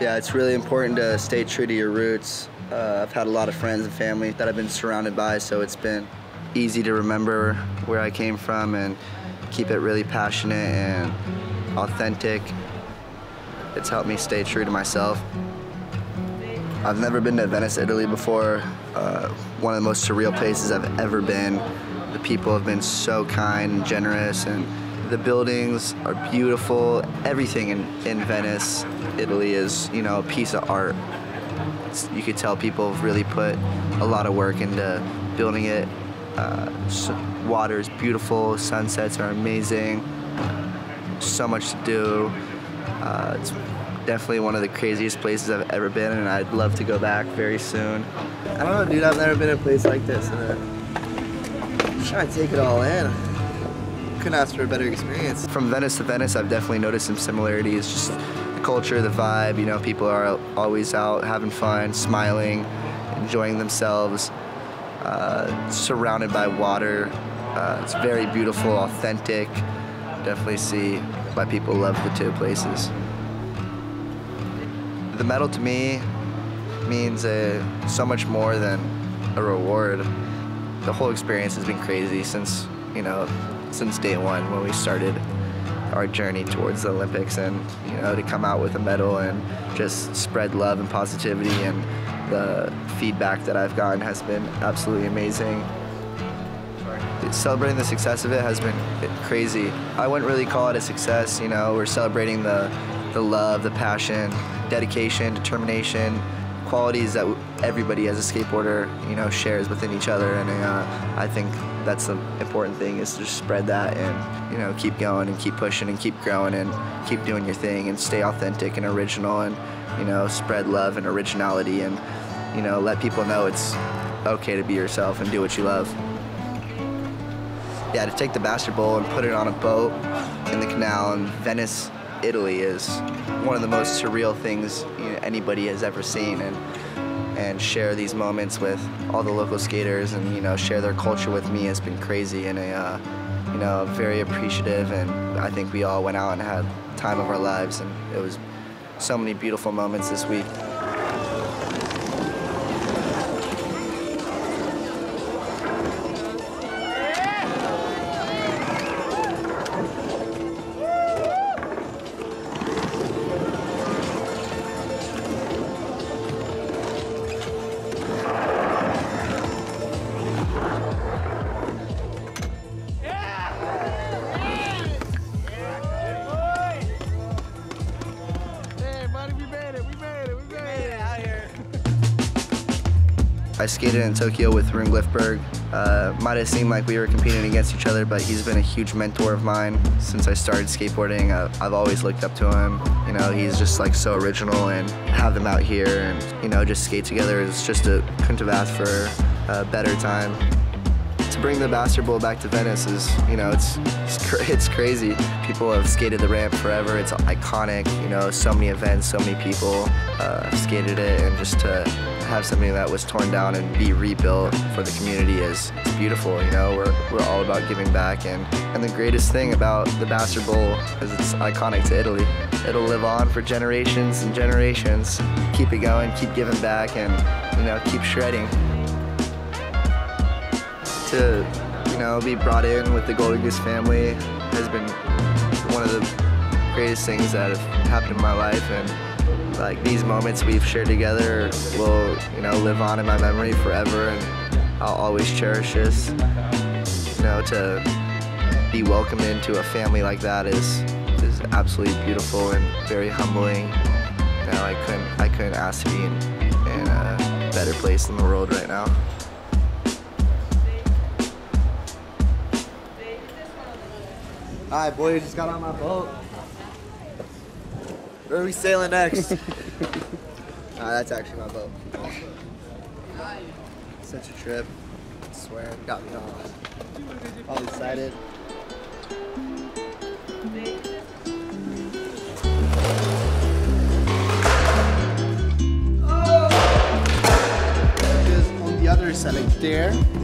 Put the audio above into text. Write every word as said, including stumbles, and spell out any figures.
Yeah, it's really important to stay true to your roots. Uh, I've had a lot of friends and family that I've been surrounded by, so it's been easy to remember where I came from and keep it really passionate and authentic. It's helped me stay true to myself. I've never been to Venice, Italy before. Uh, one of the most surreal places I've ever been. The people have been so kind and generous, and the buildings are beautiful. Everything in, in Venice, Italy is, you know, a piece of art. It's, you could tell people have really put a lot of work into building it. Uh, water is beautiful, sunsets are amazing. So much to do. Uh, it's definitely one of the craziest places I've ever been, and I'd love to go back very soon. I don't know, dude, I've never been in a place like this, and I'm trying to take it all in. Couldn't ask for a better experience. From Venice to Venice, I've definitely noticed some similarities, just the culture, the vibe, you know, people are always out having fun, smiling, enjoying themselves, uh, surrounded by water. Uh, it's very beautiful, authentic. Definitely see why people love the two places. The medal to me means uh, so much more than a reward. The whole experience has been crazy since, you know, since day one when we started our journey towards the Olympics, and, you know, to come out with a medal and just spread love and positivity, and the feedback that I've gotten has been absolutely amazing. Celebrating the success of it has been crazy. I wouldn't really call it a success, you know, we're celebrating the, the love, the passion, dedication, determination, qualities that everybody as a skateboarder, you know, shares within each other. And uh, I think that's the important thing, is to just spread that and, you know, keep going and keep pushing and keep growing and keep doing your thing and stay authentic and original and, you know, spread love and originality and, you know, let people know it's okay to be yourself and do what you love. Yeah, to take the Bastard Bowl and put it on a boat in the canal in Venice, Italy is one of the most surreal things, you know, anybody has ever seen, and and share these moments with all the local skaters and, you know, share their culture with me has been crazy, and a uh, you know, very appreciative, and I think we all went out and had time of our lives, and it was so many beautiful moments this week. I skated in Tokyo with Rune Glifberg. Uh, might have seemed like we were competing against each other, but he's been a huge mentor of mine since I started skateboarding. I've, I've always looked up to him. You know, he's just like so original, and have them out here and, you know, just skate together. It's just a, couldn't have asked for a better time. To bring the Bastard Bowl back to Venice is, you know, it's, it's, cra it's crazy. People have skated the ramp forever. It's iconic, you know, so many events, so many people uh, skated it, and just to have something that was torn down and be rebuilt for the community is beautiful. You know, we're, we're all about giving back, and, and the greatest thing about the Bastard Bowl is it's iconic to Italy. It'll live on for generations and generations. Keep it going, keep giving back, and, you know, keep shredding. To, you know, be brought in with the Golden Goose family has been one of the greatest things that have happened in my life, and like these moments we've shared together will, you know, live on in my memory forever, and I'll always cherish this. You know, to be welcomed into a family like that is is absolutely beautiful and very humbling. You know, I couldn't I couldn't ask to be in, in a better place in the world right now. All right, boy, you just got on my boat. Where are we sailing next? Nah, that's actually my boat. Such a trip. I swear, it got me all, all excited. Oh! Just on the other side, like there.